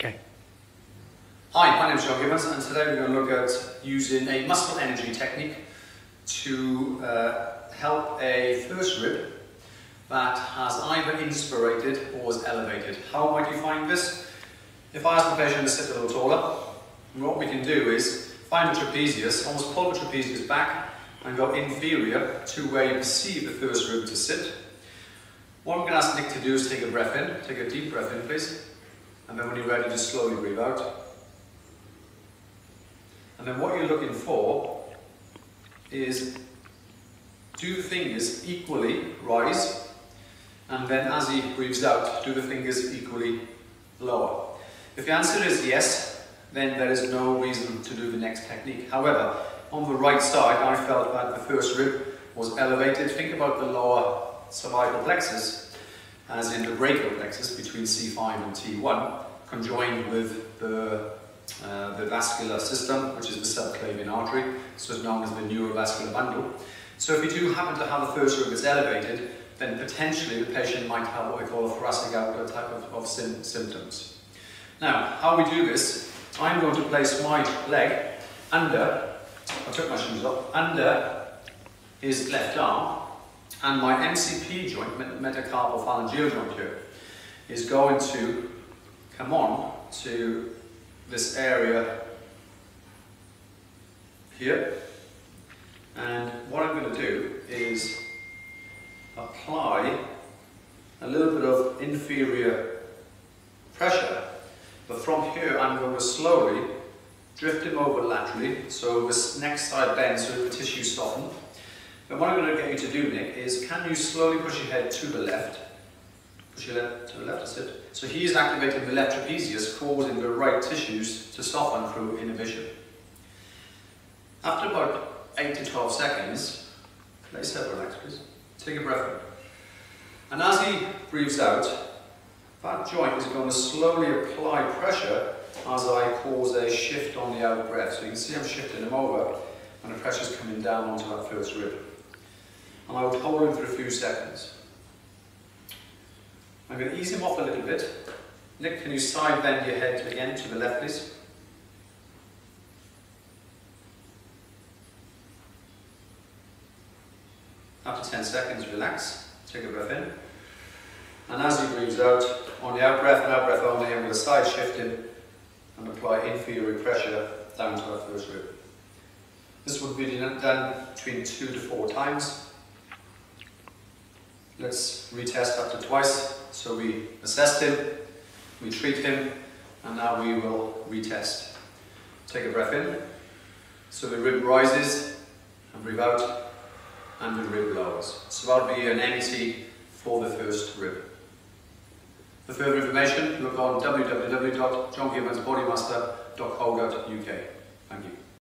Okay. Hi, my name is John Gibbons, and today we're going to look at using a muscle energy technique to help a first rib that has either inspirated or is elevated. How might you find this? If I ask the patient to sit a little taller, what we can do is find the trapezius, almost pull the trapezius back and go inferior to where you perceive the first rib to sit. What I'm going to ask Nick to do is take a breath in, take a deep breath in please, and then when you're ready just slowly breathe out. And then what you're looking for is do the fingers equally rise, and then as he breathes out, do the fingers equally lower. If the answer is yes, then there is no reason to do the next technique. However, on the right side, I felt that the first rib was elevated. Think about the lower cervical plexus, as in the brachial plexus between C5 and T1, conjoined with the vascular system, which is the subclavian artery, so it's known as the neurovascular bundle. So if you do happen to have the first rib is elevated, then potentially the patient might have what we call a thoracic outlet type of symptoms. Now, how we do this, I'm going to place my leg under, I took my shoes off, under his left arm, and my MCP joint, metacarpophalangeal joint here, is going to come on to this area here, and what I'm going to do is apply a little bit of inferior pressure, but from here I'm going to slowly drift him over laterally so this next side bends so the tissue softens. And what I'm going to get you to do, Nick, is can you slowly push your head to the left? Push your head to the left, that's it. So he is activating the left trapezius, causing the right tissues to soften through inhibition. After about 8 to 12 seconds, place head relaxed please. Take a breath in. And as he breathes out, that joint is going to slowly apply pressure as I cause a shift on the out breath. So you can see I'm shifting him over and the pressure is coming down onto that first rib. And I will hold him for a few seconds. I'm going to ease him off a little bit. Nick, can you side bend your head again to the left, please? After 10 seconds, relax. Take a breath in. And as he breathes out, on the out-breath and out-breath only, I'm going to side shift him and apply inferior pressure down to our first rib. This would be done between 2 to 4 times. Let's retest after twice. So we assessed him, we treat him, and now we will retest. Take a breath in. So the rib rises, and breathe out, and the rib lowers. So that will be an MET for the first rib. For further information, look on www.johngibbonsbodymaster.co.uk. Thank you.